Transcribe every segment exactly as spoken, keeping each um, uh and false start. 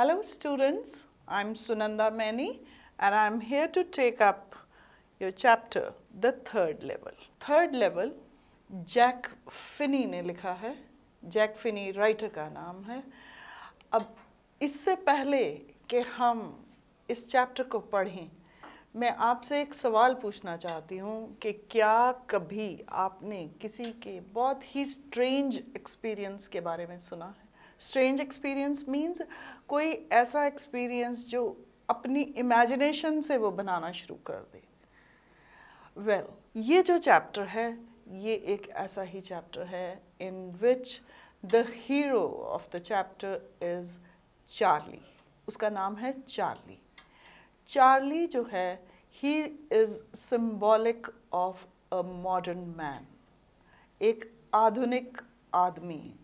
Hello students, I'm Sunanda Mani and I'm here to take up your chapter, the third level. Third level, Jack Finney ने लिखा है, Jack Finney writer का नाम है. अब इससे पहले कि हम इस chapter को पढ़ें, मैं आपसे एक सवाल पूछना चाहती हूँ कि क्या कभी आपने किसी के बहुत ही strange experience के बारे में सुना है? Strange experience means कोई ऐसा experience जो अपनी imagination से वो बनाना शुरू कर दे. Well, ये जो chapter है, ये एक ऐसा ही chapter है in which the hero of the chapter is Charlie. उसका नाम है Charlie. Charlie जो है, he is symbolic of a modern man. एक आधुनिक आदमी.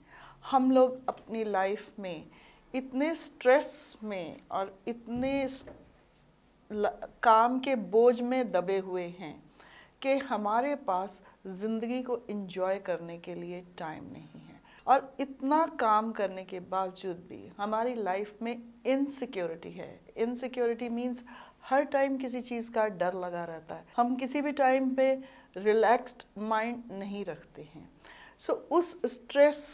हम लोग अपनी लाइफ में इतने स्ट्रेस में और इतने काम के बोझ में दबे हुए हैं कि हमारे पास ज़िंदगी को एंजॉय करने के लिए टाइम नहीं है और इतना काम करने के बावजूद भी हमारी लाइफ में इनसिक्योरिटी है. इनसिक्योरिटी मींस हर टाइम किसी चीज़ का डर लगा रहता है. हम किसी भी टाइम पे रिलैक्स्ड माइंड नहीं रखते हैं. सो उस स्ट्रेस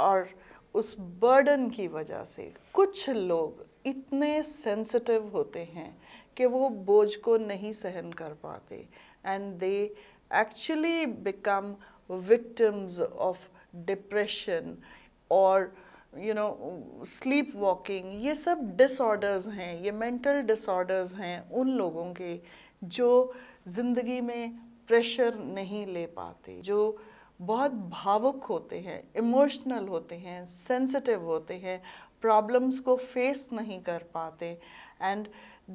और उस बर्डन की वजह से कुछ लोग इतने सेंसिटिव होते हैं कि वो बोझ को नहीं सहन कर पाते and they actually become victims of depression or you know sleepwalking. ये सब disorders हैं, ये mental disorders हैं उन लोगों के जो ज़िंदगी में pressure नहीं ले पाते, जो बहुत भावुक होते हैं, इमोशनल होते हैं, सेंसिटिव होते हैं, प्रॉब्लम्स को फेस नहीं कर पाते and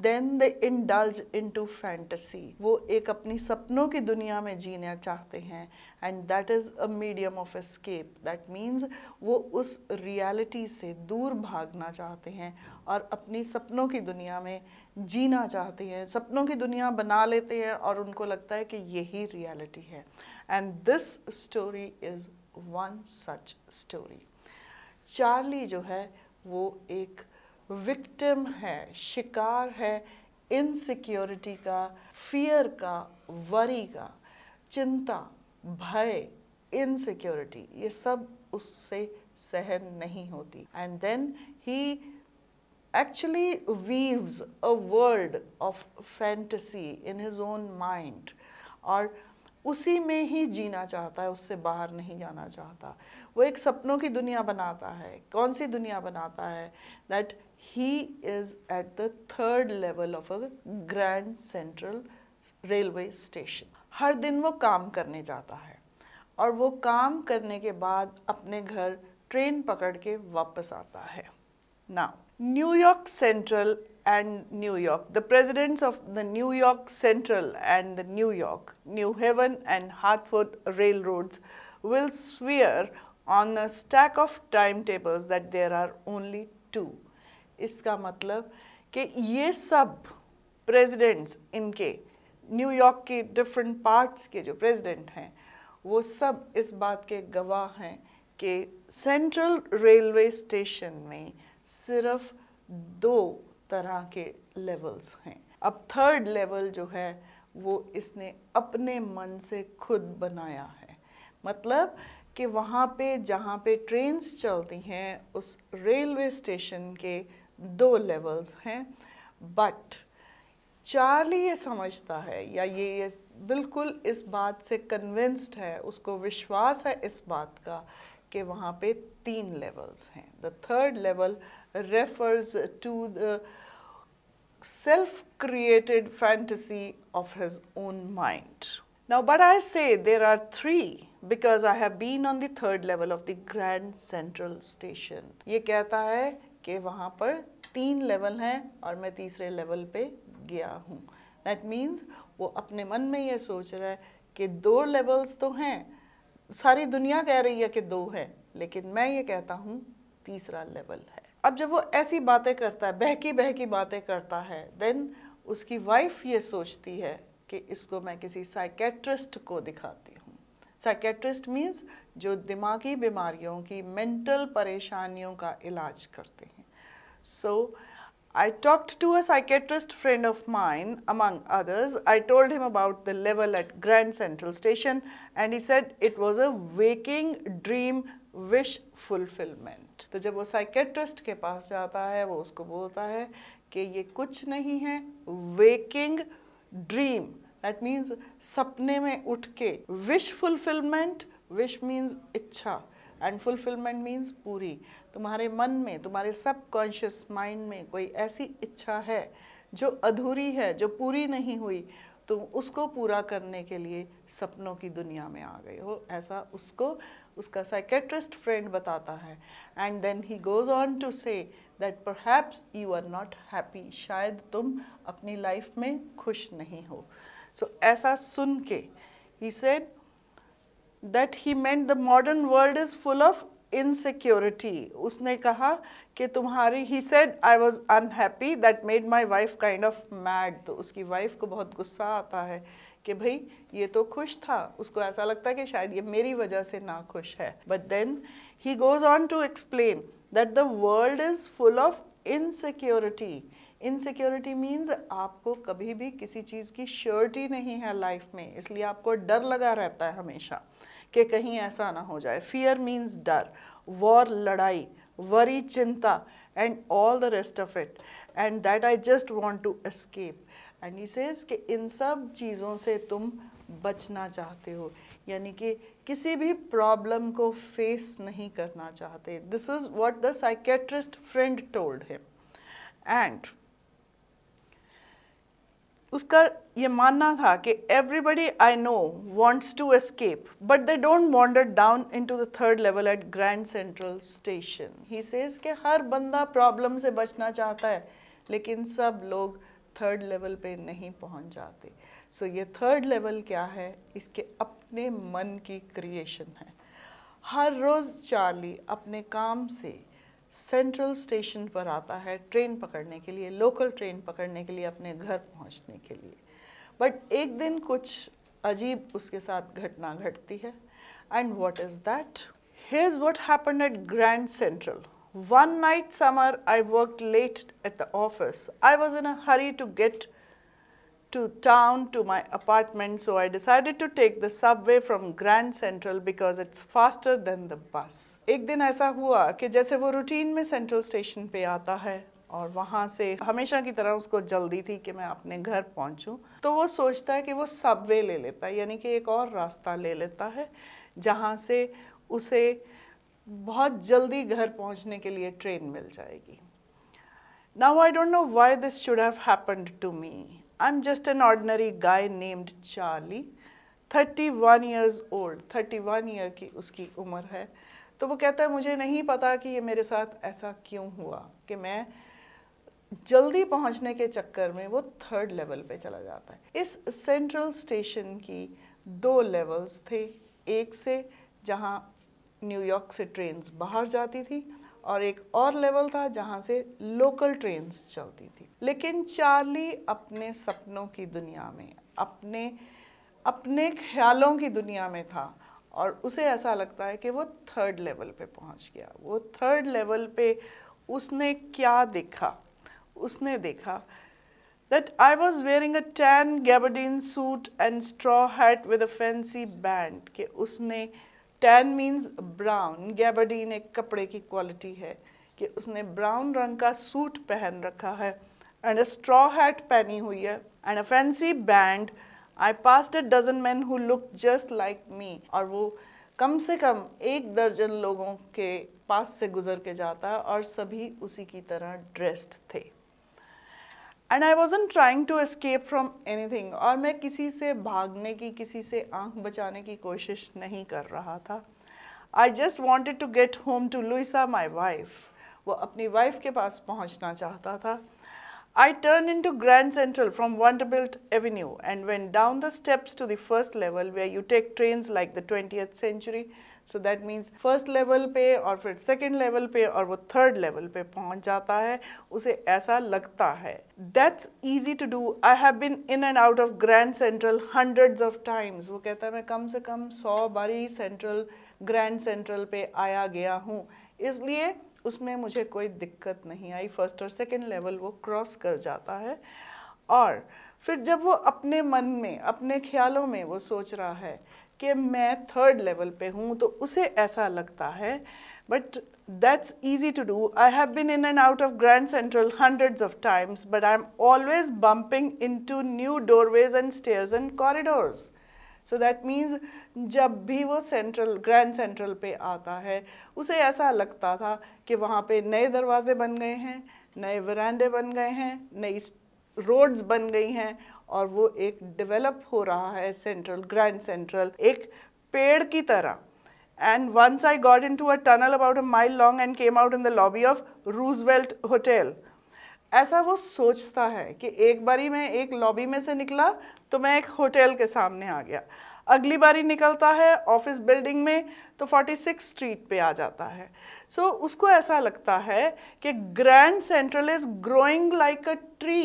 then they indulge into fantasy. वो एक अपनी सपनों की दुनिया में जीना चाहते हैं and that is a medium of escape. That means वो उस रियलिटी से दूर भागना चाहते हैं और अपनी सपनों की दुनिया में जीना चाहते हैं. सपनों की दुनिया बना लेते हैं और उनको लगता है कि यही रियलिटी है and this story is one such story. Charlie जो है वो एक विक्टिम है, शिकार है इनसिक्योरिटी का, फियर का, वरी का. चिंता, भय, इनसिक्योरिटी ये सब उससे सहन नहीं होती and then he actually weaves a world of fantasy in his own mind और उसी में ही जीना चाहता है, उससे बाहर नहीं जाना चाहता. वो एक सपनों की दुनिया बनाता है. कौन सी दुनिया बनाता है? That he is at the third level of a Grand Central railway station. हर दिन वो काम करने जाता है और वो काम करने के बाद अपने घर ट्रेन पकड़ के वापस आता है. Now, New York Central and New York. The presidents of the New York Central and the New York, New Haven and Hartford Railroads will swear on a stack of timetables that there are only two. इसका मतलब कि ये सब presidents इनके New York के different parts के जो president हैं, वो सब इस बात के गवाह हैं कि Central Railway Station में सिर्फ दो तरह के लेवल्स हैं. अब थर्ड लेवल जो है वो इसने अपने मन से खुद बनाया है. मतलब कि वहाँ पे जहाँ पे ट्रेन्स चलती हैं उस रेलवे स्टेशन के दो लेवल्स हैं. बट चार्ली ये समझता है या ये ये बिल्कुल इस बात से कन्विंस्ड है, उसको विश्वास है इस बात का कि वहाँ पे तीन लेवल्स हैं. The third level refers to the self-created fantasy of his own mind. Now, but I say there are three because I have been on the third level of the Grand Central Station. ये कहता है कि वहाँ पर तीन level हैं और मैं तीसरे लेवल पे गया हूँ. That means वो अपने मन में ये सोच रहा है कि दो लेवल्स तो हैं, सारी दुनिया कह रही है कि दो है, लेकिन मैं ये कहता हूँ तीसरा लेवल है. अब जब वो ऐसी बातें करता है, बहकी बहकी बातें करता है, देन उसकी वाइफ ये सोचती है कि इसको मैं किसी साइकेट्रिस्ट को दिखाती हूँ. साइकेट्रिस्ट मीन्स जो दिमागी बीमारियों की, मेंटल परेशानियों का इलाज करते हैं. So I talked to a psychiatrist friend of mine, among others. I told him about the level at Grand Central Station, and he said it was a waking dream wish fulfillment. तो जब वो psychiatrist के पास जाता है, वो उसको बोलता है कि ये कुछ नहीं है, waking dream. That means सपने में उठ के. Wish fulfillment, wish means इच्छा. And fulfillment means पूरी. तुम्हारे मन में, तुम्हारे subconscious mind में कोई ऐसी इच्छा है जो अधूरी है, जो पूरी नहीं हुई, तुम उसको पूरा करने के लिए सपनों की दुनिया में आ गए हो. ऐसा उसको उसका psychiatrist friend बताता है. And then he goes on to say that perhaps you are not happy. शायद तुम अपनी life में खुश नहीं हो. So ऐसा सुन के, he said that he meant the modern world is full of insecurity. उसने कहा कि तुम्हारी, he said I was unhappy, that made my wife kind of mad. तो उसकी wife को बहुत गुस्सा आता है कि भाई ये तो खुश था, उसको ऐसा लगता है कि शायद ये मेरी वजह से ना खुश है. But then he goes on to explain that the world is full of insecurity. Insecurity means आपको कभी भी किसी चीज़ की surety नहीं है life में, इसलिए आपको डर लगा रहता है हमेशा कि कहीं ऐसा ना हो जाए. Fear means डर, war लड़ाई, worry चिंता, and all the rest of it. And that I just want to escape. And he says कि इन सब चीज़ों से तुम बचना चाहते हो, यानी कि किसी भी problem को face नहीं करना चाहते. This is what the psychiatrist friend told him. And उसका ये मानना था कि everybody I know wants to escape, but they don't wander down into the third level at Grand Central Station. He says कि हर बंदा problem से बचना चाहता है, लेकिन सब लोग third level पे नहीं पहुंच जाते. So ये third level क्या है? इसके अपने मन की creation है. हर रोज़ चार्ली अपने काम से सेंट्रल स्टेशन पर आता है ट्रेन पकड़ने के लिए, लोकल ट्रेन पकड़ने के लिए, अपने घर पहुंचने के लिए. बट एक दिन कुछ अजीब उसके साथ घटना घटती है. And what is that? Here is what happened at Grand Central. One night summer I worked late at the office. I was in a hurry to get to town to my apartment, so I decided to take the subway from Grand Central because it's faster than the bus. एक दिन ऐसा हुआ कि जैसे वो routine में central station पे आता है और वहाँ से हमेशा की तरह उसको जल्दी थी कि मैं अपने घर पहुँचूँ, तो वो सोचता है कि वो सबवे ले लेता है, यानी कि एक और रास्ता ले लेता है जहाँ से उसे बहुत जल्दी घर पहुँचने के लिए ट्रेन मिल जाएगी. Now I don't know why this should have happened to me. I'm just an ordinary guy named Charlie, thirty-one years old. thirty-one year की उसकी उम्र है. तो वो कहता है मुझे नहीं पता कि ये मेरे साथ ऐसा क्यों हुआ कि मैं जल्दी पहुंचने के चक्कर में वो थर्ड लेवल पे चला जाता है. इस सेंट्रल स्टेशन की दो लेवल्स थे, एक से जहां न्यूयॉर्क से ट्रेन्स बाहर जाती थी और एक और लेवल था जहाँ से लोकल ट्रेन्स चलती थी. लेकिन चार्ली अपने सपनों की दुनिया में, अपने अपने ख्यालों की दुनिया में था और उसे ऐसा लगता है कि वो थर्ड लेवल पे पहुँच गया. वो थर्ड लेवल पे उसने क्या देखा? उसने देखा that I was wearing a tan gabardine suit and straw hat with a fancy band. कि उसने tan means brown, gabardine एक कपड़े की क्वालिटी है, कि उसने ब्राउन रंग का सूट पहन रखा है and a straw hat पहनी हुई है and a fancy band. I passed a dozen men who looked just like me. और वो कम से कम एक दर्जन लोगों के पास से गुजर के जाता है और सभी उसी की तरह ड्रेस्ड थे. And I wasn't trying to escape from anything. और मैं किसी से भागने की, किसी से आंख बचाने की कोशिश नहीं कर रहा था. I just wanted to get home to Louisa, my wife. वो अपनी wife के पास पहुंचना चाहता था. I turned into Grand Central from Vanderbilt Avenue and went down the steps to the first level where you take trains like the twentieth century. So that means first level पे और फिर second level पे और वो third level पे पहुंच जाता है. उसे ऐसा लगता है that's easy to do. I have been in and out of Grand Central hundreds of times. वो कहता है मैं कम से कम सौ बारी सेंट्रल ग्रैंड सेंट्रल पे आया गया हूँ, इसलिए उसमें मुझे कोई दिक्कत नहीं आई। फर्स्ट और सेकेंड लेवल वो क्रॉस कर जाता है और फिर जब वो अपने मन में अपने ख्यालों में वो सोच रहा है कि मैं थर्ड लेवल पे हूँ तो उसे ऐसा लगता है, but that's easy to do. I have been in and out of Grand Central hundreds of times, but I am always bumping into new doorways and stairs and corridors. So that means जब भी वो central grand central पे आता है उसे ऐसा लगता था कि वहाँ पे नए दरवाजे बन गए हैं, नए वरांडे बन गए हैं, नई रोड्स बन गई हैं और वो एक डेवलप हो रहा है सेंट्रल ग्रैंड सेंट्रल एक पेड़ की तरह। And once I got into a tunnel about a mile long and came out in the lobby of Roosevelt Hotel. ऐसा वो सोचता है कि एक बारी मैं एक लॉबी में से निकला तो मैं एक होटल के सामने आ गया। अगली बारी निकलता है ऑफिस बिल्डिंग में तो छियालीस स्ट्रीट पे आ जाता है। सो so, उसको ऐसा लगता है कि Grand Central is growing like a tree,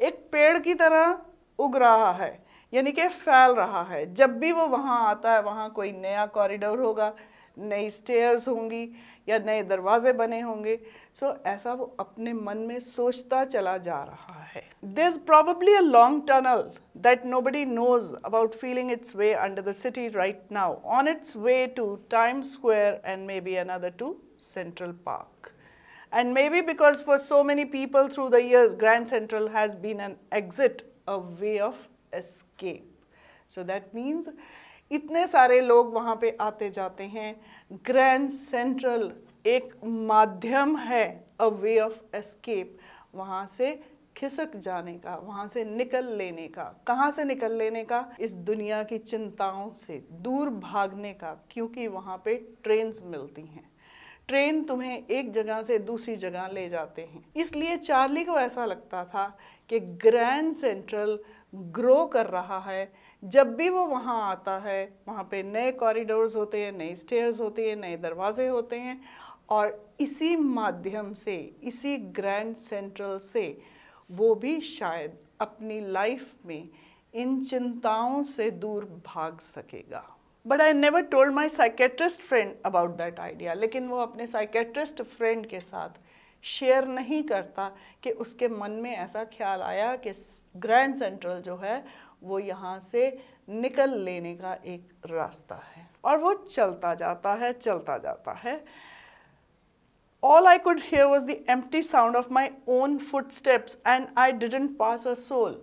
एक पेड़ की तरह उग रहा है यानी कि फैल रहा है। जब भी वो वहाँ आता है वहाँ कोई नया कॉरिडोर होगा, नई स्टेयर्स होंगी या नए दरवाजे बने होंगे। सो so, ऐसा वो अपने मन में सोचता चला जा रहा है। There is probably a long tunnel that nobody knows about feeling its way under the city right now on its way to Times Square and maybe another to Central Park. And maybe because for so many people through the years, Grand Central has been an exit, a way of escape. So that means, इतने सारे लोग वहाँ पे आते जाते हैं, Grand Central एक माध्यम है, a way of escape, वहाँ से खिसक जाने का, वहाँ से निकल लेने का। कहाँ से निकल लेने का? इस दुनिया की चिंताओं से दूर भागने का, क्योंकि वहाँ पे ट्रेन्स मिलती हैं। ट्रेन तुम्हें एक जगह से दूसरी जगह ले जाते हैं। इसलिए चार्ली को ऐसा लगता था कि ग्रैंड सेंट्रल ग्रो कर रहा है। जब भी वो वहाँ आता है वहाँ पे नए कॉरिडोर्स होते हैं, नए स्टेयर्स होते हैं, नए दरवाजे होते हैं और इसी माध्यम से, इसी ग्रैंड सेंट्रल से वो भी शायद अपनी लाइफ में इन चिंताओं से दूर भाग सकेगा। But I never told my psychiatrist friend about that idea. लेकिन वो अपने साइकेट्रिस्ट फ्रेंड के साथ शेयर नहीं करता कि उसके मन में ऐसा ख्याल आया कि ग्रैंड सेंट्रल जो है वो यहाँ से निकल लेने का एक रास्ता है। और वो चलता जाता है, चलता जाता है। All I could hear was the empty sound of my own footsteps and I didn't pass a soul.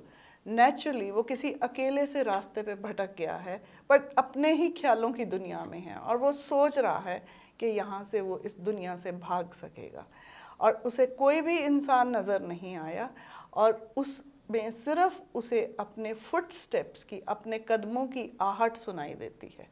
Naturally वो किसी अकेले से रास्ते पे भटक गया है, बट अपने ही ख्यालों की दुनिया में है और वो सोच रहा है कि यहाँ से वो इस दुनिया से भाग सकेगा। और उसे कोई भी इंसान नज़र नहीं आया और उसमें सिर्फ उसे अपने फुटस्टेप्स की, अपने कदमों की आहट सुनाई देती है।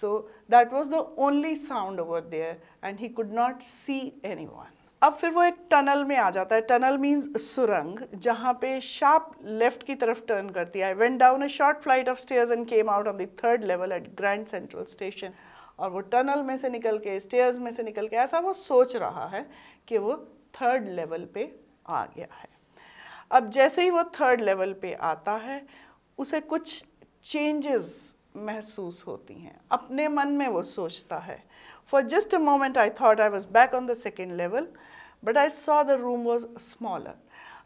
So that was the only sound over there and he could not see anyone. अब फिर वो एक टनल में आ जाता है। टनल मीन्स सुरंग, जहाँ पे शार्प लेफ्ट की तरफ टर्न करती है। I went down a short flight of stairs and came out on the third level at Grand Central station. और वो टनल में से निकल के, स्टेयर्स में से निकल के, ऐसा वो सोच रहा है कि वो थर्ड लेवल पे आ गया है। अब जैसे ही वो थर्ड लेवल पे आता है उसे कुछ चेंजेस महसूस होती हैं। अपने मन में वो सोचता है, For just a moment I thought I was back on the second level, but I saw the room was smaller.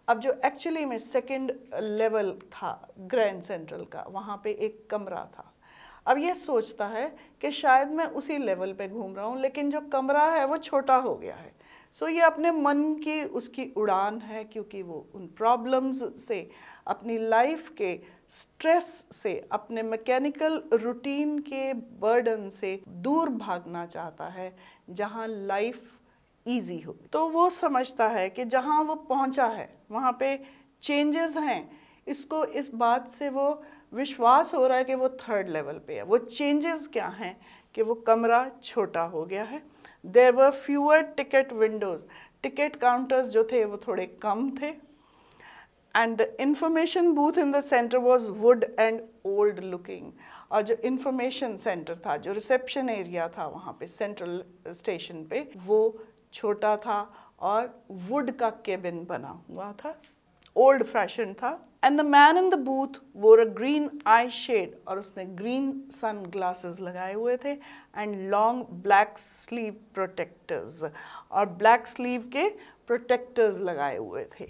अब जो actually में second level था Grand Central का, वहाँ पे एक कमरा था। अब ये सोचता है कि शायद मैं उसी level पे घूम रहा हूँ, लेकिन जो कमरा है वो छोटा हो गया है। सो ये अपने मन की उसकी उड़ान है, क्योंकि वो उन प्रॉब्लम्स से, अपनी लाइफ के स्ट्रेस से, अपने मैकेनिकल रूटीन के बर्डन से दूर भागना चाहता है, जहाँ लाइफ इजी हो। तो वो समझता है कि जहाँ वो पहुँचा है वहाँ पे चेंजेस हैं। इसको इस बात से वो विश्वास हो रहा है कि वो थर्ड लेवल पे है। वो चेंजेस क्या हैं कि वो कमरा छोटा हो गया है। There were fewer ticket windows. Ticket counters जो थे वो थोड़े कम थे। And the information booth in the center was wood and old looking. और जो information center था, जो reception area था वहाँ पे central station पे, वो छोटा था और wood का cabin बना हुआ था। old-fashioned था. And the man in the booth wore a green eye shade और उसने green sunglasses लगाए हुए थे and long black sleeve protectors और black sleeve के protectors लगाए हुए थे.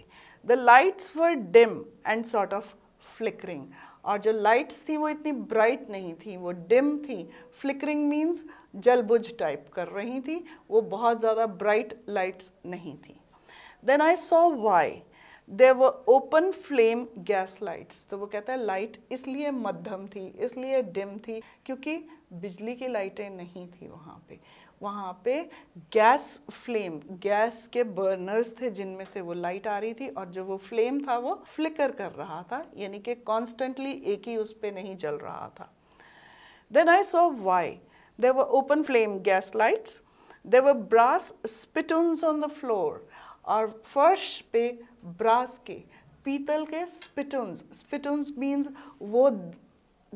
The lights were dim and sort of flickering और जो lights थी वो इतनी bright नहीं थी, वो dim थी. Flickering means जलबुझ type कर रही थी, वो बहुत ज़्यादा bright lights नहीं थी. Then I saw why. There were open flame gas lights. तो वो कहता है light इसलिए मध्यम थी, इसलिए dim थी क्योंकि बिजली की लाइटें नहीं थी वहाँ पे. वहाँ पे gas flame, gas के burners थे जिनमें से वो light आ रही थी और जो वो flame था वो flicker कर रहा था, यानी कि constantly एक ही उस पे नहीं जल रहा था. Then I saw why. There were open flame gas lights. There were brass spittoons on the floor. और फर्श पे ब्रास के पीतल के स्पिटून्स, स्पिटून्स मीन्स वो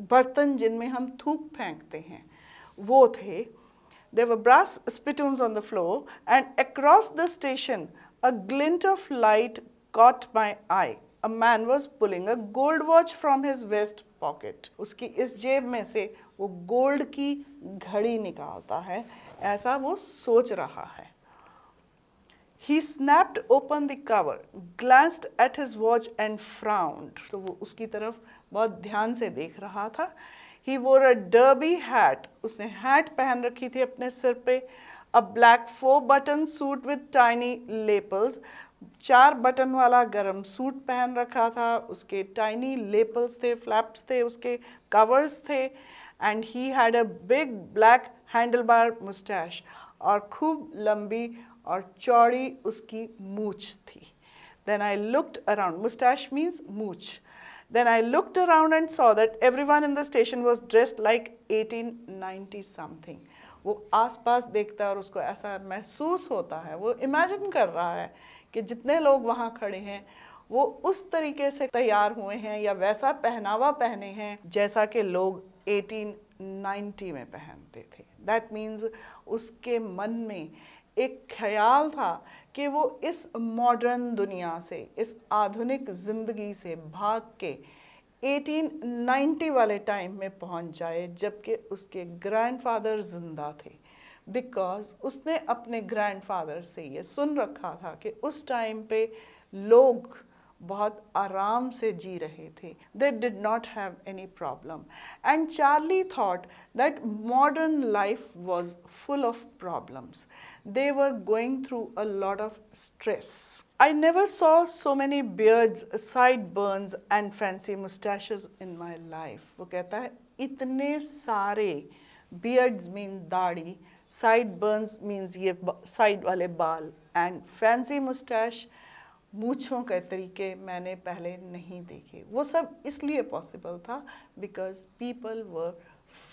बर्तन जिनमें हम थूक फेंकते हैं, वो थे. There were brass spittoons on the floor and across the station a glint of light caught my eye. A man was pulling a gold watch from his vest pocket. उसकी इस जेब में से वो गोल्ड की घड़ी निकालता है, ऐसा वो सोच रहा है. He snapped open the cover, glanced at his watch and frowned. तो वो उसकी तरफ बहुत ध्यान से देख रहा था. He wore a derby hat. उसने hat पहन रखी थी अपने सिर पे. A black four-button suit with tiny lapels. चार बटन वाला गरम सूट पहन रखा था. उसके tiny lapels थे, flaps थे, उसके covers थे. And he had a big black handlebar mustache. और खूब लंबी और चौड़ी उसकी मूछ थी. Then I looked around. Mustache means मूछ. Then I looked around and saw that everyone in the station was dressed like eighteen ninety something. वो आसपास देखता है और उसको ऐसा महसूस होता है, वो इमेजिन कर रहा है कि जितने लोग वहाँ खड़े हैं वो उस तरीके से तैयार हुए हैं या वैसा पहनावा पहने हैं जैसा कि लोग eighteen ninety में पहनते थे. That means उसके मन में एक ख्याल था कि वो इस मॉडर्न दुनिया से, इस आधुनिक ज़िंदगी से भाग के eighteen ninety वाले टाइम में पहुंच जाए जबकि उसके ग्रैंडफादर जिंदा थे. बिकॉज़ उसने अपने ग्रैंडफादर से ये सुन रखा था कि उस टाइम पे लोग बहुत आराम से जी रहे थे. They did not have any problem. And Charlie thought that modern life was full of problems. They were going through a lot of stress. I never saw so many beards, sideburns and fancy mustaches in my life. वो कहता है इतने सारे beards mean दाढ़ी, sideburns means ये side वाले बाल and fancy mustache मूछों के तरीके मैंने पहले नहीं देखे. वो सब इसलिए पॉसिबल था because people were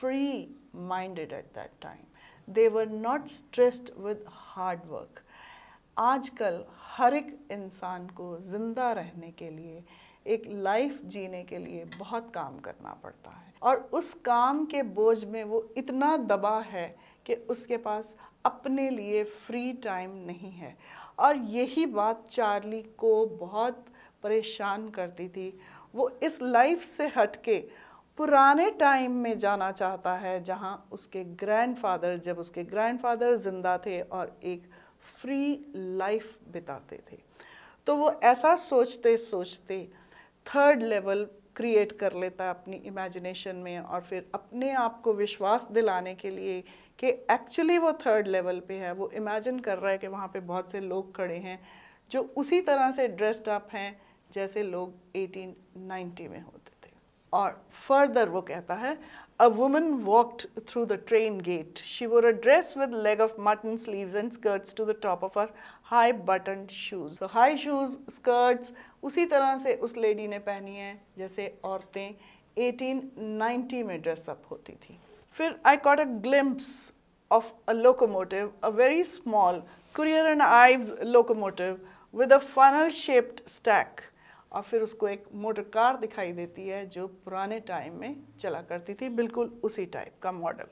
free minded at that time. They were not stressed with hard work. आजकल हर एक इंसान को जिंदा रहने के लिए, एक लाइफ जीने के लिए बहुत काम करना पड़ता है और उस काम के बोझ में वो इतना दबा है कि उसके पास अपने लिए फ्री टाइम नहीं है. और यही बात चार्ली को बहुत परेशान करती थी. वो इस लाइफ से हटके पुराने टाइम में जाना चाहता है जहाँ उसके ग्रैंडफादर, जब उसके ग्रैंडफादर जिंदा थे और एक फ्री लाइफ बिताते थे. तो वो ऐसा सोचते सोचते थर्ड लेवल क्रिएट कर लेता है अपनी इमेजिनेशन में और फिर अपने आप को विश्वास दिलाने के लिए कि एक्चुअली वो थर्ड लेवल पे है, वो इमेजिन कर रहा है कि वहाँ पे बहुत से लोग खड़े हैं जो उसी तरह से ड्रेस्ड अप हैं जैसे लोग eighteen ninety में होते थे. और फर्दर वो कहता है A woman walked through the train gate. She wore a dress with leg of mutton sleeves and skirts to the top of her high buttoned shoes. So high shoes, skirts उसी तरह से उस lady ने पहनी है जैसे औरतें eighteen ninety में ड्रेस अप होती थी. फिर I caught a glimpse of a locomotive, a very small Courier and Ives locomotive with a funnel shaped stack. और फिर उसको एक मोटर कार दिखाई देती है जो पुराने टाइम में चला करती थी, बिल्कुल उसी टाइप का model.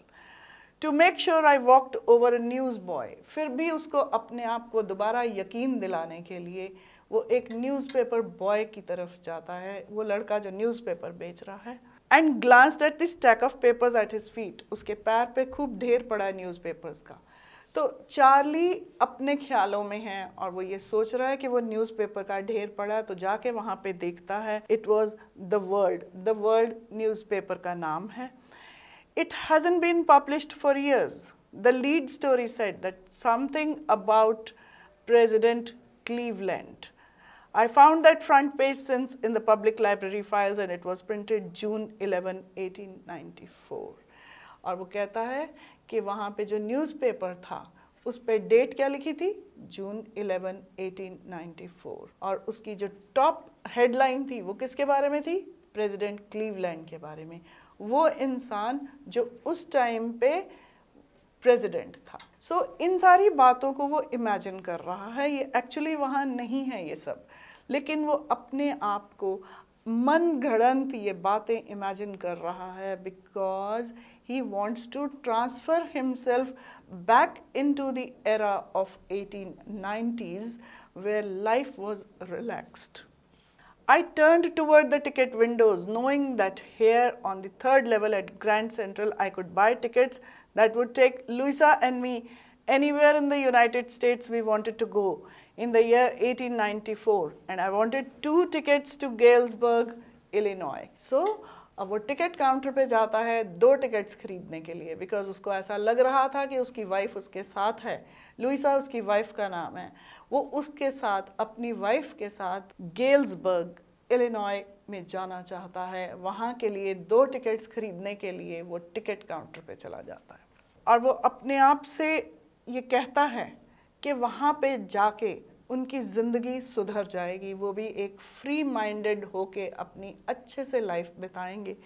To make sure I walked over a newsboy. फिर भी उसको अपने आप को दोबारा यकीन दिलाने के लिए वो एक न्यूज़पेपर बॉय की तरफ जाता है, वो लड़का जो न्यूज़पेपर बेच रहा है, and glanced at this stack of papers at his feet, उसके पैर पे खूब ढेर पड़ा है न्यूज़पेपर्स का। तो चार्ली अपने ख्यालों में है और वो ये सोच रहा है कि वो न्यूज़पेपर का ढेर पड़ा है, तो जाके वहाँ पे देखता है it was the world, the world newspaper का नाम है। It hasn't been published for years. The lead story said that something about President Cleveland. I found that front page since in the public library files and it was printed June eleventh, eighteen ninety-four. और वो कहता है कि वहाँ पे जो newspaper था उस पे डेट क्या लिखी थी, June eleventh, eighteen ninety-four, और उसकी जो top headline थी वो किसके बारे में थी, President Cleveland के बारे में, वो इंसान जो उस टाइम पे प्रेसिडेंट था। सो so, इन सारी बातों को वो इमेजिन कर रहा है, ये एक्चुअली वहाँ नहीं है ये सब, लेकिन वो अपने आप को मन गढ़ंत ये बातें इमेजिन कर रहा है, because he wants to transfer himself back into the era of eighteen nineties where life was relaxed. I turned toward the ticket windows, knowing that here on the third level at Grand Central, I could buy tickets that would take Louisa and me anywhere in the United States we wanted to go in the year eighteen ninety-four. And I wanted two tickets to Galesburg, Illinois. So, अब वो ticket counter पे जाता है दो tickets खरीदने के लिए, because उसको ऐसा लग रहा था कि उसकी वाइफ उसके साथ है, लुइसा उसकी वाइफ का नाम है, वो उसके साथ, अपनी वाइफ के साथ गेल्सबर्ग इलिनॉय में जाना चाहता है। वहाँ के लिए दो टिकट्स खरीदने के लिए वो टिकट काउंटर पे चला जाता है और वो अपने आप से ये कहता है कि वहाँ पे जाके उनकी ज़िंदगी सुधर जाएगी, वो भी एक फ्री माइंडेड होके अपनी अच्छे से लाइफ बिताएंगे,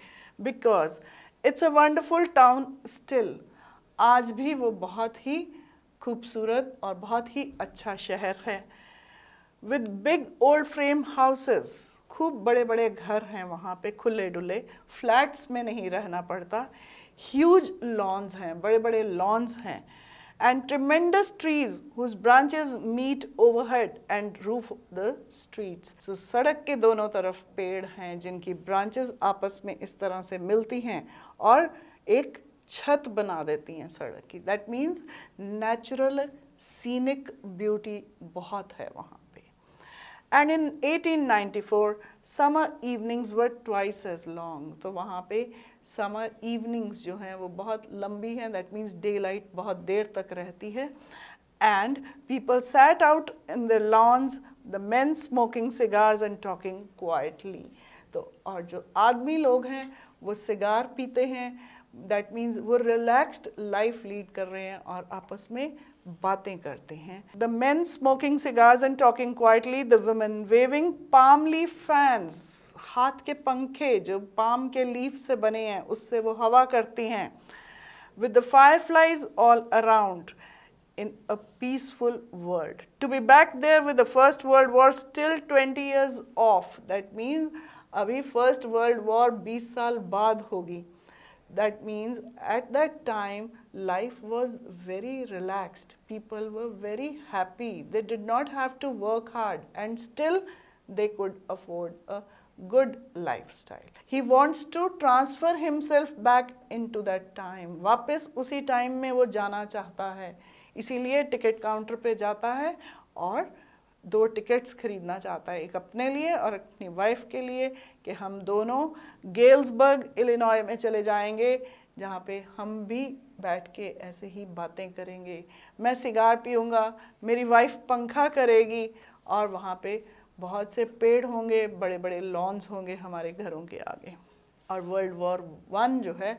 because it's a wonderful town still. आज भी वो बहुत ही खूबसूरत और बहुत ही अच्छा शहर है, with big old frame houses, खूब बड़े बड़े घर हैं वहाँ पे, खुले डुले, फ्लैट्स में नहीं रहना पड़ता, ह्यूज लॉन्स हैं, बड़े बड़े लॉन्स हैं, and tremendous trees whose branches meet overhead and roof the streets. So सड़क के दोनों तरफ पेड़ हैं जिनकी branches आपस में इस तरह से मिलती हैं और एक छत बना देती हैं सड़क की। That means natural scenic beauty बहुत है वहाँ पे। And in eighteen ninety-four, summer evenings were twice as long. तो वहाँ पे समर इवनिंग्स जो हैं वो बहुत लंबी हैं, दैट मीन्स डे लाइट बहुत देर तक रहती है। And people sat out in the lawns, the men smoking cigars and talking quietly. तो और जो आदमी लोग हैं वो सिगार पीते हैं, दैट मीन्स वो रिलैक्स्ड लाइफ लीड कर रहे हैं और आपस में बातें करते हैं। The men smoking cigars and talking quietly, the women waving palm leaf fans, हाथ के पंखे जो पाम के लीफ से बने हैं उससे वो हवा करती हैं, with the fireflies all around in a peaceful world. To be back there with the first world war still twenty years off, that means अभी फर्स्ट वर्ल्ड वॉर बीस साल बाद होगी। That means at that time life was very relaxed, people were very happy, they did not have to work hard and still they could afford a good lifestyle. He wants to transfer himself back into that time. वापस उसी time में वो जाना चाहता है, इसीलिए ticket counter पे जाता है और दो टिकट्स खरीदना चाहता है, एक अपने लिए और अपनी वाइफ के लिए, कि हम दोनों गेल्सबर्ग इलिनॉय में चले जाएंगे जहाँ पे हम भी बैठ के ऐसे ही बातें करेंगे, मैं सिगार पीऊँगा, मेरी वाइफ पंखा करेगी और वहाँ पे बहुत से पेड़ होंगे, बड़े बड़े लॉन्स होंगे हमारे घरों के आगे। और वर्ल्ड वॉर वन जो है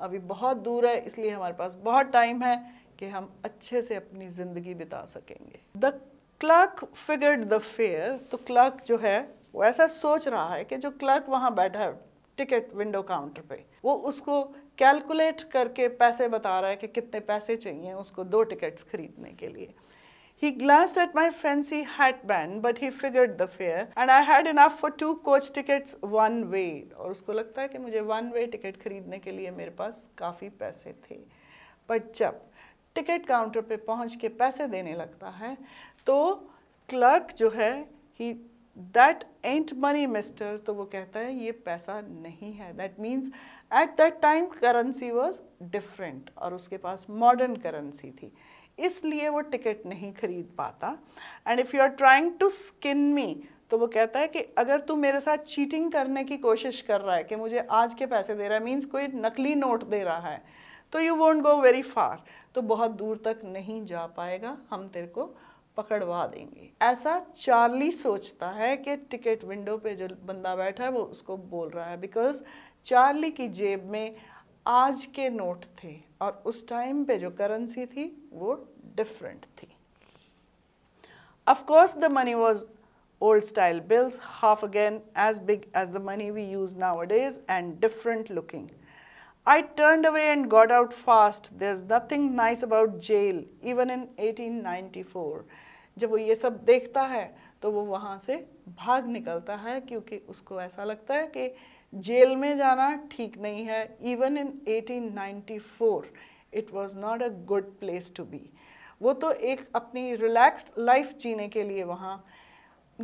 अभी बहुत दूर है, इसलिए हमारे पास बहुत टाइम है कि हम अच्छे से अपनी ज़िंदगी बिता सकेंगे। The clerk figured the fare. तो क्लर्क जो है वो ऐसा सोच रहा है कि जो क्लर्क वहाँ बैठा है टिकट विंडो काउंटर पे, वो उसको कैलकुलेट करके पैसे बता रहा है कि कितने पैसे चाहिए उसको दो टिकट्स खरीदने के लिए। He glanced at my fancy hatband, but he figured the fare, and I had enough for two coach tickets one way. और उसको लगता है कि मुझे one way ticket खरीदने के लिए मेरे पास काफ़ी पैसे थे। बट जब टिकट काउंटर पे पहुँच के पैसे देने लगता है तो क्लर्क जो है he that ain't money mister, तो वो कहता है ये पैसा नहीं है. That means at that time currency was different और उसके पास modern currency थी, इसलिए वो टिकट नहीं खरीद पाता. And if you are trying to skin me, तो वो कहता है कि अगर तू मेरे साथ चीटिंग करने की कोशिश कर रहा है कि मुझे आज के पैसे दे रहा है, मीन्स कोई नकली नोट दे रहा है, तो you won't go very far, तो बहुत दूर तक नहीं जा पाएगा, हम तेरे को पकड़वा देंगे. ऐसा चार्ली सोचता है कि टिकट विंडो पे जो बंदा बैठा है वो उसको बोल रहा है, बिकॉज चार्ली की जेब में आज के नोट थे और उस टाइम पे जो करेंसी थी वो डिफरेंट थी. Of course the money was old style bills, half again as big as the money we use nowadays and different looking. I turned away and got out fast. There's nothing nice about jail, even in eighteen ninety-four. जब वो ये सब देखता है तो वो वहाँ से भाग निकलता है क्योंकि उसको ऐसा लगता है कि जेल में जाना ठीक नहीं है. Even in eighteen ninety-four, it was not a good place to be. वो तो एक अपनी relaxed life जीने के लिए वहाँ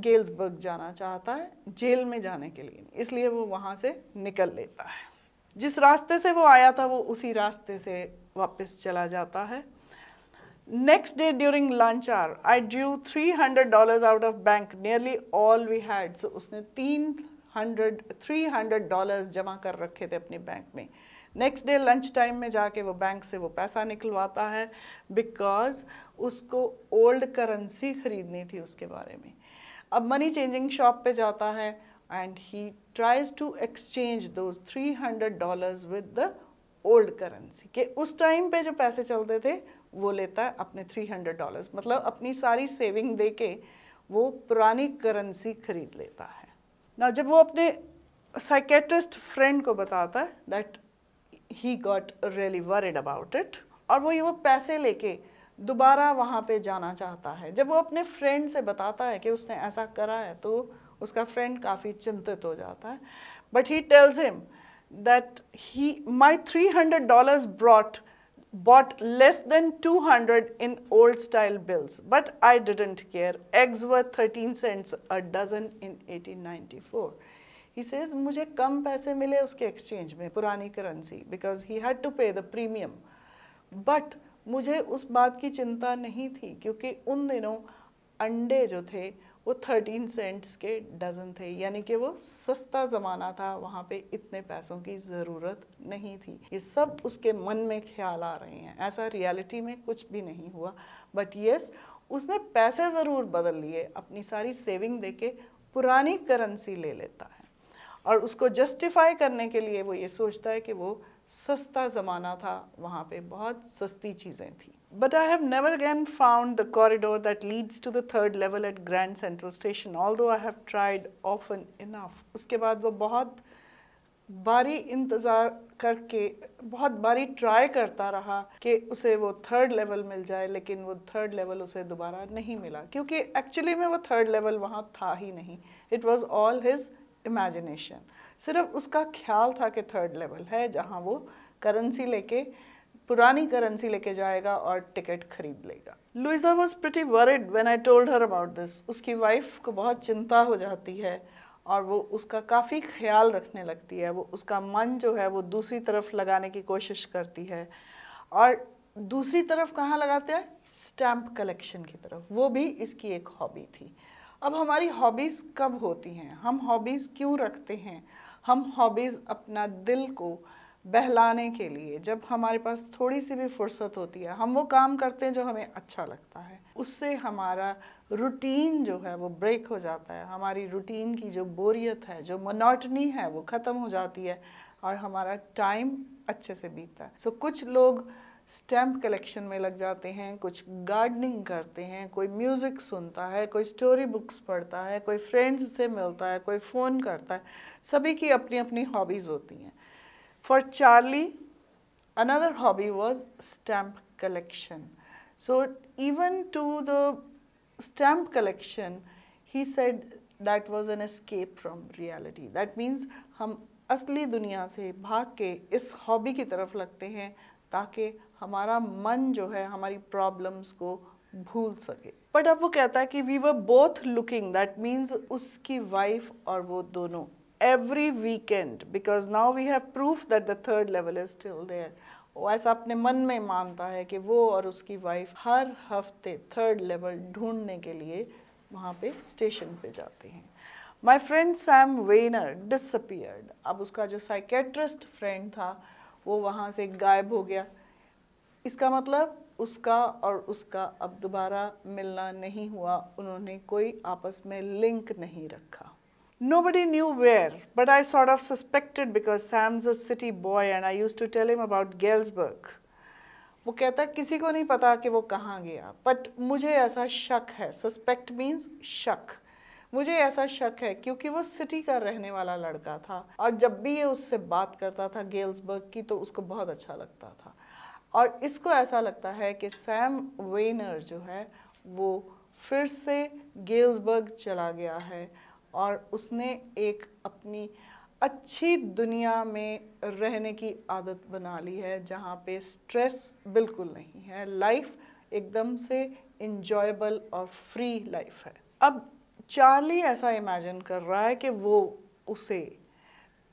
गेल्सबर्ग जाना चाहता है, जेल में जाने के लिए, इसलिए वो वहाँ से निकल लेता है. जिस रास्ते से वो आया था वो उसी रास्ते से वापस चला जाता है. Next day during lunch hour I drew three hundred dollars out of bank, nearly all we had. So उसने तीन हंड्रेड थ्री हंड्रेड डॉलर्स जमा कर रखे थे अपने बैंक में. नेक्स्ट डे लंच टाइम में जाके वो बैंक से वो पैसा निकलवाता है, बिकॉज उसको ओल्ड करेंसी खरीदनी थी उसके बारे में. अब मनी चेंजिंग शॉप पे जाता है and he tries to exchange those three hundred dollars with the old currency, के उस टाइम पे जो पैसे चलते थे वो लेता है अपने थ्री हंड्रेड डॉलर्स, मतलब अपनी सारी सेविंग दे के वो पुरानी करेंसी खरीद लेता है ना. जब वो अपने साइकेट्रिस्ट फ्रेंड को बताता है that he got really worried about it, और वो ये वो पैसे लेके दोबारा वहाँ पे जाना चाहता है. जब वो अपने फ्रेंड से बताता है कि उसने ऐसा करा है तो उसका फ्रेंड काफ़ी चिंतित हो जाता है. But he tells him that he my three hundred dollars brought bought less than two hundred in old style bills, but I didn't care, eggs were thirteen cents a dozen in eighteen ninety four. He says मुझे कम पैसे मिले उसके exchange में पुरानी currency, because he had to pay the premium, but मुझे उस बात की चिंता नहीं थी क्योंकि उन दिनों अंडे जो थे वो थर्टीन सेंट्स के डज़न थे, यानी कि वो सस्ता ज़माना था, वहाँ पे इतने पैसों की ज़रूरत नहीं थी. ये सब उसके मन में ख्याल आ रहे हैं, ऐसा रियलिटी में कुछ भी नहीं हुआ, बट येस उसने पैसे ज़रूर बदल लिए, अपनी सारी सेविंग दे के पुरानी करेंसी ले लेता है और उसको जस्टिफाई करने के लिए वो ये सोचता है कि वो सस्ता ज़माना था, वहाँ पे बहुत सस्ती चीज़ें थी. But I have never again found the corridor that leads to the third level at Grand Central Station, although I have tried often enough. उसके बाद वो बहुत बारी इंतज़ार करके बहुत बारी ट्राई करता रहा कि उसे वो थर्ड लेवल मिल जाए, लेकिन वो थर्ड लेवल उसे दोबारा नहीं मिला क्योंकि एक्चुअली में वो थर्ड लेवल वहाँ था ही नहीं. It was all his imagination, सिर्फ उसका ख्याल था कि थर्ड लेवल है जहाँ वो करेंसी लेके पुरानी करेंसी लेके जाएगा और टिकट खरीद लेगा. Luisa was pretty worried when I told her about this. उसकी वाइफ को बहुत चिंता हो जाती है और वो उसका काफ़ी ख्याल रखने लगती है. वो उसका मन जो है वो दूसरी तरफ लगाने की कोशिश करती है, और दूसरी तरफ कहाँ लगाते हैं, स्टैम्प कलेक्शन की तरफ. वो भी इसकी एक हॉबी थी. अब हमारी हॉबीज़ कब होती हैं, हम हॉबीज़ क्यों रखते हैं? हम हॉबीज़ अपना दिल को बहलाने के लिए, जब हमारे पास थोड़ी सी भी फुर्सत होती है हम वो काम करते हैं जो हमें अच्छा लगता है. उससे हमारा रूटीन जो है वो ब्रेक हो जाता है, हमारी रूटीन की जो बोरियत है, जो मोनोटनी है वो ख़त्म हो जाती है और हमारा टाइम अच्छे से बीतता है. सो so, कुछ लोग स्टैम्प कलेक्शन में लग जाते हैं, कुछ गार्डनिंग करते हैं, कोई म्यूज़िक सुनता है, कोई स्टोरी बुक्स पढ़ता है, कोई फ्रेंड्स से मिलता है, कोई फ़ोन करता है. सभी की अपनी अपनी हॉबीज़ होती हैं. For Charlie another hobby was stamp collection. So even to the stamp collection he said that was an escape from reality. That means हम असली दुनिया से भाग के इस हॉबी की तरफ लगते हैं ताकि हमारा मन जो है हमारी प्रॉब्लम्स को भूल सके. बट अब वो कहता है कि we were both looking, that means उसकी वाइफ और वो दोनों, every weekend, because now we have proof that the third level is still there. वो ऐसा अपने मन में मानता है कि वो और उसकी वाइफ हर हफ्ते थर्ड लेवल ढूंढने के लिए वहाँ पे स्टेशन पे जाते हैं. My friend Sam Weiner disappeared. अब उसका जो साइकेट्रिस्ट फ्रेंड था वो वहाँ से गायब हो गया. इसका मतलब उसका और उसका अब दोबारा मिलना नहीं हुआ, उन्होंने कोई आपस में लिंक नहीं रखा. Nobody knew where, but I sort of suspected because Sam's a city boy and I used to tell him about Galesburg. वो कहता किसी को नहीं पता कि वो कहाँ गया, बट मुझे ऐसा शक है, suspect means शक, मुझे ऐसा शक है क्योंकि वो सिटी का रहने वाला लड़का था और जब भी ये उससे बात करता था गेल्सबर्ग की तो उसको बहुत अच्छा लगता था. और इसको ऐसा लगता है कि सैम वेनर जो है वो फिर से गेल्सबर्ग चला गया है और उसने एक अपनी अच्छी दुनिया में रहने की आदत बना ली है जहाँ पे स्ट्रेस बिल्कुल नहीं है, लाइफ एकदम से इंजॉयबल और फ्री लाइफ है. अब चार्ली ऐसा इमेजिन कर रहा है कि वो उसे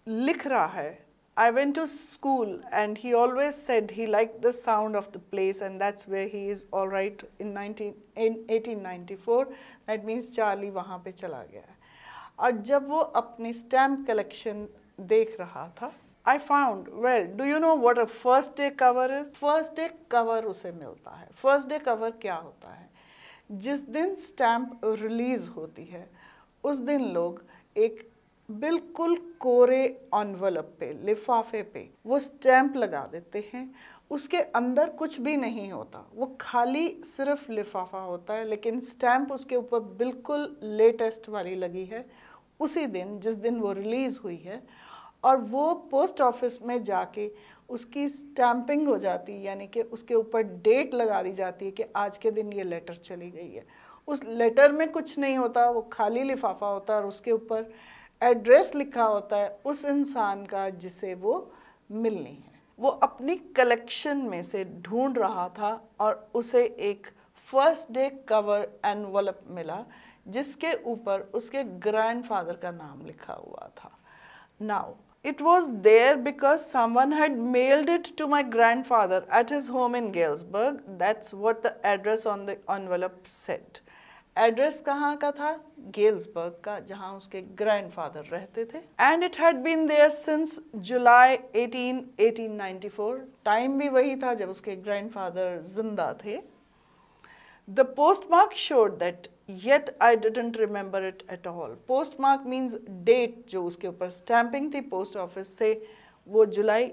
लिख रहा है. I went to school and he always said he liked the sound of the place and that's where he is all right in eighteen ninety-four. That means Charlie वहाँ पे चला गया है. और जब वो अपनी stamp collection देख रहा था, I found, well, do you know what a first day cover is? First day cover उसे मिलता है. First day cover क्या होता है? जिस दिन stamp release होती है, उस दिन लोग एक बिल्कुल कोरे एनवलप पे, लिफाफे पे वो स्टैम्प लगा देते हैं. उसके अंदर कुछ भी नहीं होता, वो खाली सिर्फ लिफाफा होता है, लेकिन स्टैम्प उसके ऊपर बिल्कुल लेटेस्ट वाली लगी है उसी दिन जिस दिन वो रिलीज़ हुई है. और वो पोस्ट ऑफिस में जाके उसकी स्टैम्पिंग हो जाती, यानी कि उसके ऊपर डेट लगा दी जाती है कि आज के दिन ये लेटर चली गई है. उस लेटर में कुछ नहीं होता, वो खाली लिफाफा होता है और उसके ऊपर एड्रेस लिखा होता है उस इंसान का जिसे वो मिलनी है. वो अपनी कलेक्शन में से ढूंढ रहा था और उसे एक फर्स्ट डे कवर एनवलप मिला जिसके ऊपर उसके ग्रैंडफादर का नाम लिखा हुआ था. Now it was there because someone had mailed it to my grandfather at his home in Galesburg. That's what the address on the envelope said. Address कहाँ का था? गेल्सबर्ग का, जहाँ उसके ग्रैंडफादर रहते थे. And it had been there since July eighteen ninety four. Time भी वही था जब उसके ग्रैंडफादर जिंदा थे. The postmark showed that yet I didn't remember it at all. Postmark means date जो उसके ऊपर स्टैंपिंग थी पोस्ट ऑफिस से, वो जुलाई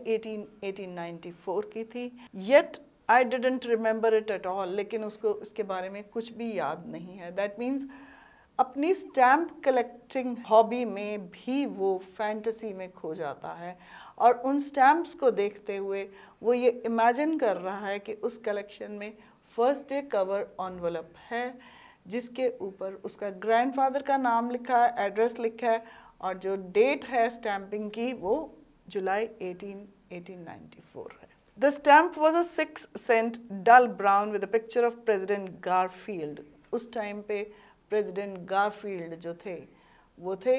एटीन नाइंटी फोर की थी. Yet I didn't remember it at all, लेकिन उसको इसके बारे में कुछ भी याद नहीं है. That means अपनी stamp collecting hobby में भी वो fantasy में खो जाता है और उन stamps को देखते हुए वो ये imagine कर रहा है कि उस collection में first day cover envelope है जिसके ऊपर उसका grandfather का नाम लिखा है, address लिखा है और जो date है stamping की वो जुलाई एटीन नाइंटी फोर है. The stamp was a six cent dull brown with a picture of President Garfield. उस टाइम पे President Garfield जो थे वो थे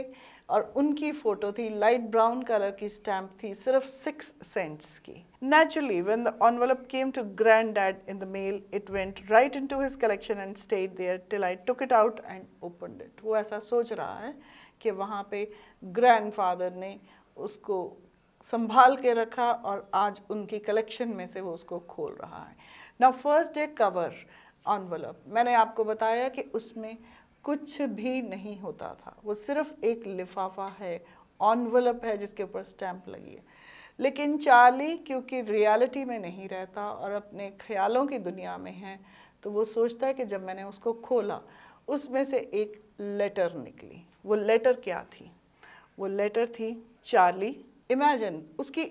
और उनकी फ़ोटो थी. लाइट ब्राउन कलर की स्टैम्प थी, सिर्फ सिक्स सेंट्स की. Naturally, when the envelope came to Granddad in the mail, it went right into his collection and stayed there till I took it out and opened it. वो ऐसा सोच रहा है कि वहाँ पे ग्रैंडफादर ने उसको संभाल के रखा और आज उनकी कलेक्शन में से वो उसको खोल रहा है. Now first day cover envelope, मैंने आपको बताया कि उसमें कुछ भी नहीं होता था, वो सिर्फ एक लिफाफा है, एनवलप है जिसके ऊपर स्टैम्प लगी है. लेकिन चार्ली क्योंकि रियलिटी में नहीं रहता और अपने ख्यालों की दुनिया में है तो वो सोचता है कि जब मैंने उसको खोला उसमें से एक लेटर निकली. वो लेटर क्या थी? वो लेटर थी चार्ली इमेजिन उसकी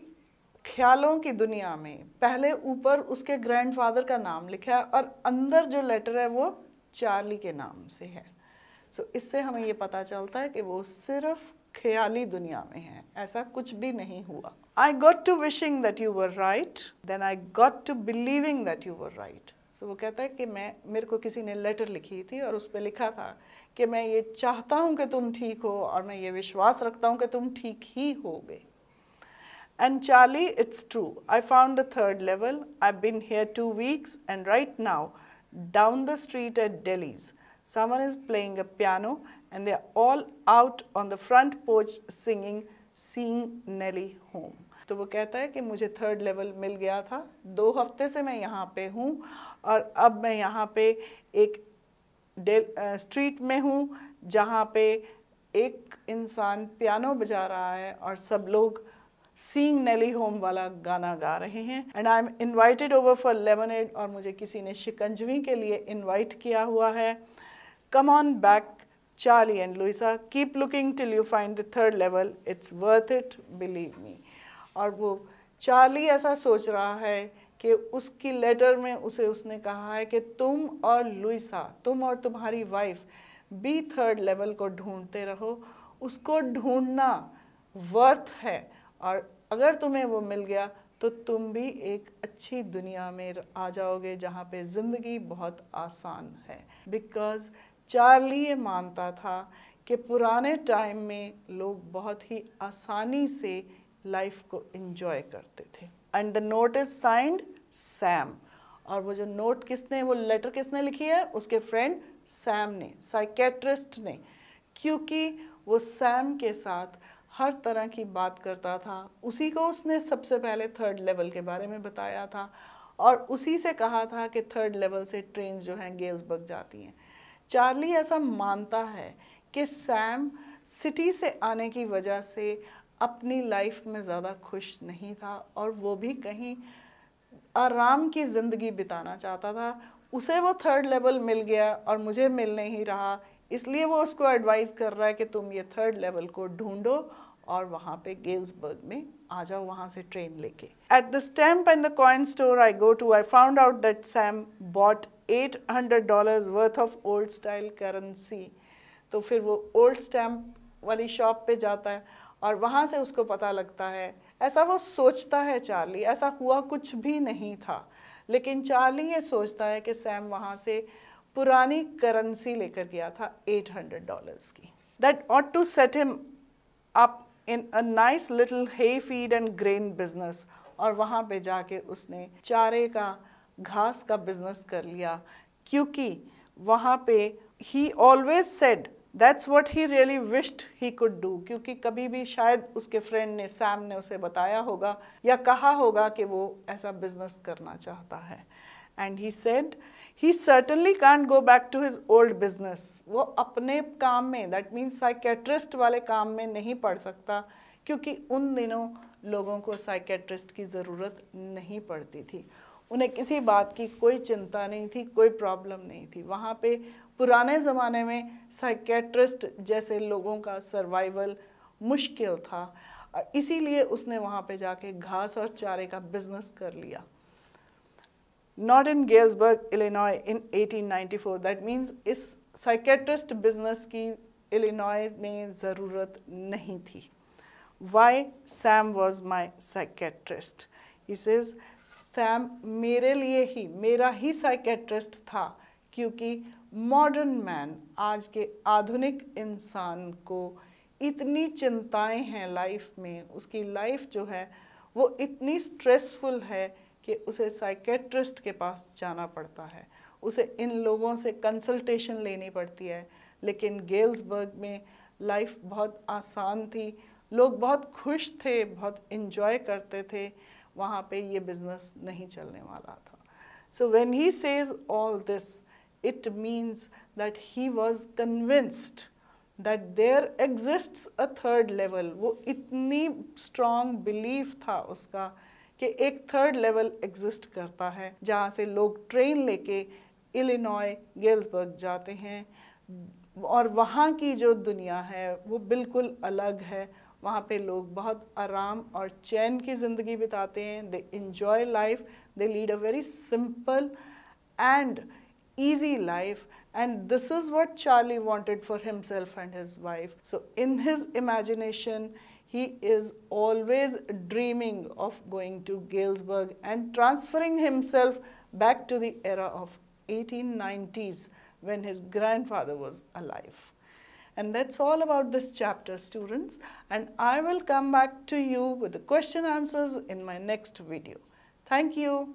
ख्यालों की दुनिया में पहले ऊपर उसके ग्रैंडफादर का नाम लिखा है और अंदर जो लेटर है वो चार्ली के नाम से है. सो so, इससे हमें ये पता चलता है कि वो सिर्फ ख्याली दुनिया में है, ऐसा कुछ भी नहीं हुआ. I got to wishing that you were right, then I got to believing that you were right. So so, वो कहता है कि मैं मेरे को किसी ने लेटर लिखी थी और उस पर लिखा था कि मैं ये चाहता हूँ कि तुम ठीक हो और मैं ये विश्वास रखता हूँ कि तुम ठीक ही होगे. And Charlie it's true I found the third level I been here two weeks and right now down the street at Daly's someone is playing a piano and they are all out on the front porch singing seeing Nellie home. तो वो कहता है कि मुझे third level मिल गया था, दो हफ्ते से मैं यहाँ पे हूँ और अब मैं यहाँ पे एक स्ट्रीट में हूँ जहाँ पे एक इंसान पियानो बजा रहा है और सब लोग सीइंग नेली होम वाला गाना गा रहे हैं. And I am invited over for lemonade और मुझे किसी ने शिकंजवी के लिए इन्वाइट किया हुआ है. Come on back Charlie and Louisa keep looking till you find the third level it's worth it believe me. और वो चार्ली ऐसा सोच रहा है कि उसकी लेटर में उसे उसने कहा है कि तुम और लुइसा तुम और तुम्हारी वाइफ बी थर्ड लेवल को ढूंढते रहो, उसको ढूंढना वर्थ है और अगर तुम्हें वो मिल गया तो तुम भी एक अच्छी दुनिया में आ जाओगे जहाँ पे ज़िंदगी बहुत आसान है. बिकॉज़ चार्ली ये मानता था कि पुराने टाइम में लोग बहुत ही आसानी से लाइफ को एंजॉय करते थे. And the note is signed Sam और वो जो नोट किसने वो लेटर किसने लिखी है उसके फ्रेंड सैम ने, साइकेट्रिस्ट ने, क्योंकि वो सैम के साथ हर तरह की बात करता था. उसी को उसने सबसे पहले थर्ड लेवल के बारे में बताया था और उसी से कहा था कि थर्ड लेवल से ट्रेन जो हैं गेल्सबर्ग जाती हैं. चार्ली ऐसा मानता है कि सैम सिटी से आने की वजह से अपनी लाइफ में ज़्यादा खुश नहीं था और वो भी कहीं आराम की ज़िंदगी बिताना चाहता था. उसे वो थर्ड लेवल मिल गया और मुझे मिल नहीं रहा, इसलिए वो उसको एडवाइस कर रहा है कि तुम ये थर्ड लेवल को ढूंढो और वहाँ पे गेल्सबर्ग में आ जाओ वहाँ से ट्रेन लेके. At the stamp and the coin store I go to I found out that Sam bought eight hundred dollars worth of old style currency. तो फिर वो ओल्ड स्टैम्प वाली शॉप पे जाता है और वहाँ से उसको पता लगता है, ऐसा वो सोचता है चार्ली, ऐसा हुआ कुछ भी नहीं था, लेकिन चार्ली ये सोचता है कि सैम वहाँ से पुरानी करेंसी लेकर गया था eight hundred dollars की. That ought to set him up in a nice little hay feed and grain business. और वहाँ पे जाके उसने चारे का घास का बिजनेस कर लिया क्योंकि वहाँ पे he always said That's what he really wished he could do. क्योंकि कभी भी शायद उसके फ्रेंड ने सैम ने उसे बताया होगा या कहा होगा कि वो ऐसा बिजनेस करना चाहता है. And he said he certainly can't go back to his old business. वो अपने काम में that means psychiatrist वाले काम में नहीं पड़ सकता क्योंकि उन दिनों लोगों को psychiatrist की ज़रूरत नहीं पड़ती थी. उन्हें किसी बात की कोई चिंता नहीं थी, कोई प्रॉब्लम नहीं थी. वहाँ पे पुराने ज़माने में साइकेट्रिस्ट जैसे लोगों का सर्वाइवल मुश्किल था, इसीलिए उसने वहाँ पे जाके घास और चारे का बिजनेस कर लिया. Not in Galesburg Illinois in eighteen ninety-four. That means इस साइकेट्रिस्ट बिजनेस की इलिनॉय में ज़रूरत नहीं थी. Why Sam was my psychiatrist. He says Sam मेरे लिए ही मेरा ही साइकेट्रिस्ट था क्योंकि मॉडर्न मैन आज के आधुनिक इंसान को इतनी चिंताएं हैं लाइफ में, उसकी लाइफ जो है वो इतनी स्ट्रेसफुल है कि उसे साइकेट्रिस्ट के पास जाना पड़ता है, उसे इन लोगों से कंसल्टेशन लेनी पड़ती है. लेकिन गेल्सबर्ग में लाइफ बहुत आसान थी, लोग बहुत खुश थे, बहुत एंजॉय करते थे, वहाँ पे ये बिजनेस नहीं चलने वाला था. So when he says all this it means that he was convinced that there exists a third level. वो इतनी स्ट्रॉन्ग बिलीफ था उसका कि एक थर्ड लेवल एग्जिस्ट करता है जहाँ से लोग ट्रेन लेके इलिनॉय गेल्सबर्ग जाते हैं और वहाँ की जो दुनिया है वो बिल्कुल अलग है. वहाँ पे लोग बहुत आराम और चैन की ज़िंदगी बिताते हैं. They enjoy life, they lead a very simple and easy life. And this is what Charlie wanted for himself and his wife. So in his imagination he is always dreaming of going to Galesburg and transferring himself back to the era of eighteen nineties when his grandfather was alive. And that's all about this chapter, students. And I will come back to you with the question answers in my next video. Thank you.